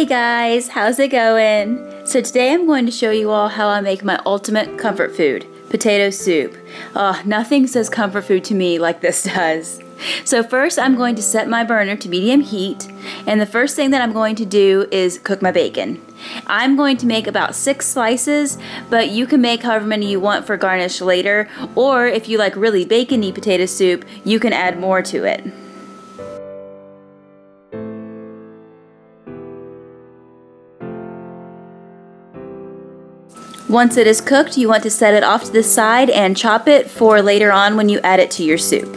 Hey guys, how's it going? So today I'm going to show you all how I make my ultimate comfort food, potato soup. Oh, nothing says comfort food to me like this does. So first I'm going to set my burner to medium heat, and the first thing that I'm going to do is cook my bacon. I'm going to make about 6 slices, but you can make however many you want for garnish later, or if you like really bacony potato soup, you can add more to it. Once it is cooked, you want to set it off to the side and chop it for later on when you add it to your soup.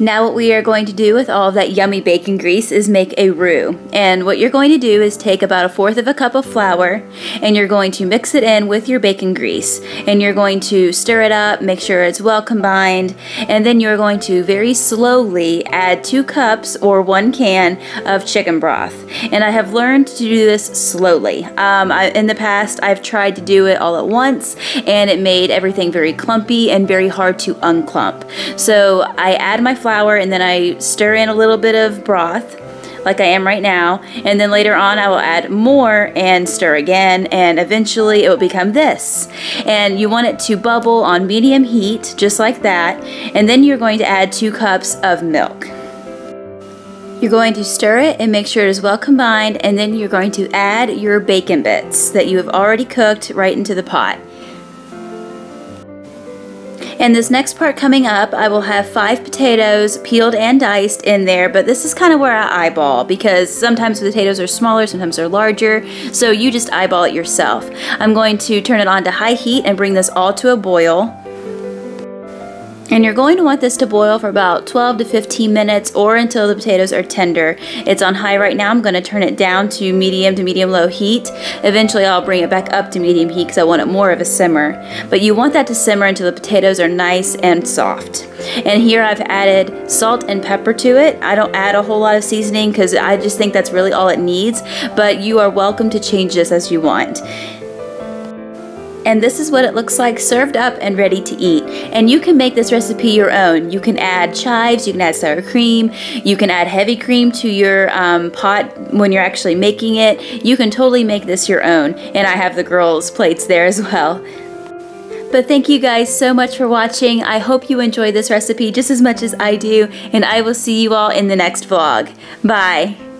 Now what we are going to do with all of that yummy bacon grease is make a roux. And what you're going to do is take about 1/4 cup of flour, and you're going to mix it in with your bacon grease. And you're going to stir it up, make sure it's well combined, and then you're going to very slowly add 2 cups or 1 can of chicken broth. And I have learned to do this slowly. In the past, I've tried to do it all at once, and it made everything very clumpy and very hard to unclump. So I add my flour, and then I stir in a little bit of broth like I am right now, and then later on I will add more and stir again, and eventually it will become this. And you want it to bubble on medium heat just like that, and then you're going to add 2 cups of milk. You're going to stir it and make sure it is well combined, and then you're going to add your bacon bits that you have already cooked right into the pot. And this next part coming up, I will have 5 potatoes peeled and diced in there, but this is kind of where I eyeball, because sometimes the potatoes are smaller, sometimes they're larger, so you just eyeball it yourself. I'm going to turn it on to high heat and bring this all to a boil. And you're going to want this to boil for about 12 to 15 minutes or until the potatoes are tender. It's on high right now. I'm going to turn it down to medium low heat. Eventually I'll bring it back up to medium heat because I want it more of a simmer. But you want that to simmer until the potatoes are nice and soft. And here I've added salt and pepper to it. I don't add a whole lot of seasoning because I just think that's really all it needs. But you are welcome to change this as you want. And this is what it looks like served up and ready to eat. And you can make this recipe your own. You can add chives, you can add sour cream, you can add heavy cream to your pot when you're actually making it. You can totally make this your own. And I have the girls' plates there as well. But thank you guys so much for watching. I hope you enjoyed this recipe just as much as I do, and I will see you all in the next vlog. Bye.